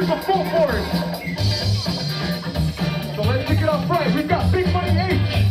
Here's the full force. So let's pick it up right. We've got Big Money H.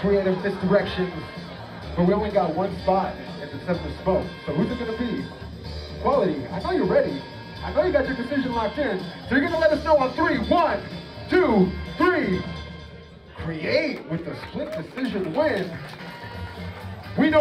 Creative misdirections, but we only got one spot at the September spoke. So who's it gonna be? Quali-D, I know you're ready. I know you got your decision locked in. So you're gonna let us know on three. One, two, three. Create with the split decision win. We know.